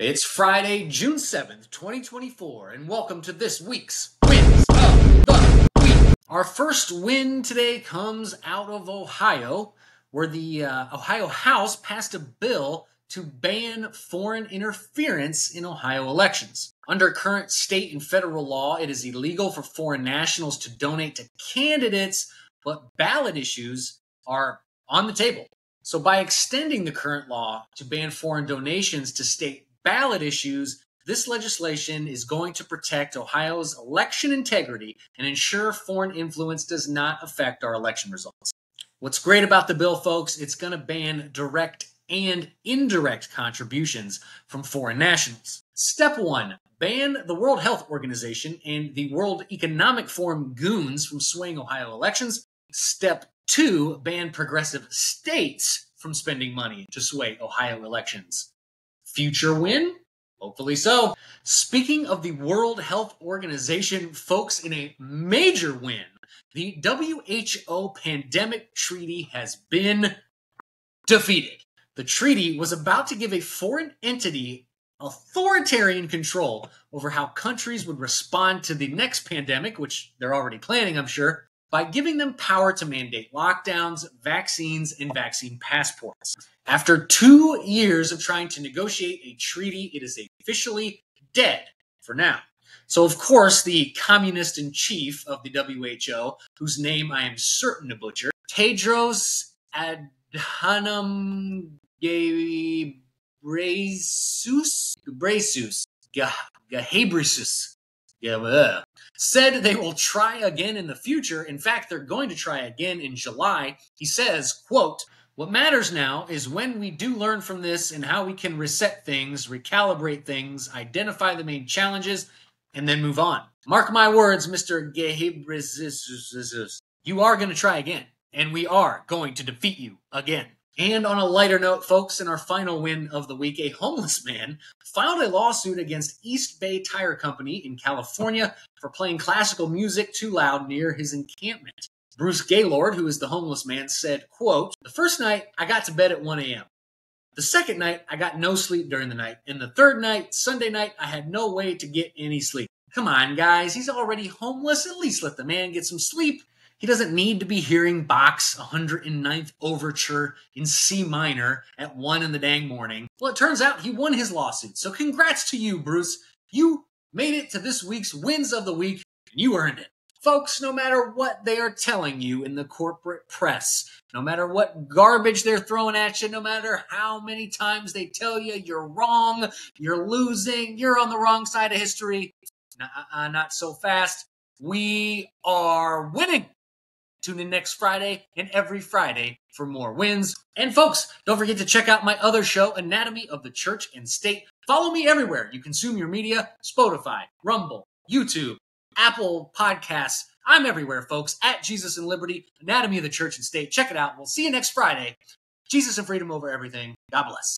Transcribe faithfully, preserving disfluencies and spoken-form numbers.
It's Friday, June seventh, twenty twenty-four, and welcome to this week's Wins of the Week. Our first win today comes out of Ohio, where the uh, Ohio House passed a bill to ban foreign interference in Ohio elections. Under current state and federal law, it is illegal for foreign nationals to donate to candidates, but ballot issues are on the table. So by extending the current law to ban foreign donations to state ballot issues, this legislation is going to protect Ohio's election integrity and ensure foreign influence does not affect our election results. What's great about the bill, folks, it's going to ban direct and indirect contributions from foreign nationals. Step one, ban the World Health Organization and the World Economic Forum goons from swaying Ohio elections. Step two, ban progressive states from spending money to sway Ohio elections. Future win? Hopefully so. Speaking of the World Health Organization, folks, in a major win, the W H O Pandemic Treaty has been defeated. The treaty was about to give a foreign entity authoritarian control over how countries would respond to the next pandemic, which they're already planning, I'm sure, by giving them power to mandate lockdowns, vaccines, and vaccine passports. After two years of trying to negotiate a treaty, it is officially dead for now. So, of course, the communist in chief of the W H O, whose name I am certain to butcher, Tedros Adhanom Ghebreyesus, Ghebreyesus, Ghebreyesus, yeah, said they will try again in the future. In fact, they're going to try again in July. He says, quote, "What matters now is when we do learn from this and how we can reset things, recalibrate things, identify the main challenges, and then move on. Mark my words, Mister Ghebreyesus, you are going to try again, and we are going to defeat you again." And on a lighter note, folks, in our final win of the week, a homeless man filed a lawsuit against East Bay Tire Company in California for playing classical music too loud near his encampment. Bruce Gaylord, who is the homeless man, said, quote, "The first night, I got to bed at one a m The second night, I got no sleep during the night. And the third night, Sunday night, I had no way to get any sleep. Come on, guys. He's already homeless. At least let the man get some sleep. He doesn't need to be hearing Bach's one hundred ninth Overture in C minor at one in the dang morning." Well, it turns out he won his lawsuit. So congrats to you, Bruce. You made it to this week's Wins of the Week, and you earned it. Folks, no matter what they are telling you in the corporate press, no matter what garbage they're throwing at you, no matter how many times they tell you you're wrong, you're losing, you're on the wrong side of history, nuh-uh, not so fast, we are winning. Tune in next Friday and every Friday for more wins. And folks, don't forget to check out my other show, Anatomy of the Church and State. Follow me everywhere you consume your media, Spotify, Rumble, YouTube, Apple Podcasts. I'm everywhere, folks, at Jesus and Liberty, Anatomy of the Church and State. Check it out. We'll see you next Friday. Jesus and freedom over everything. God bless.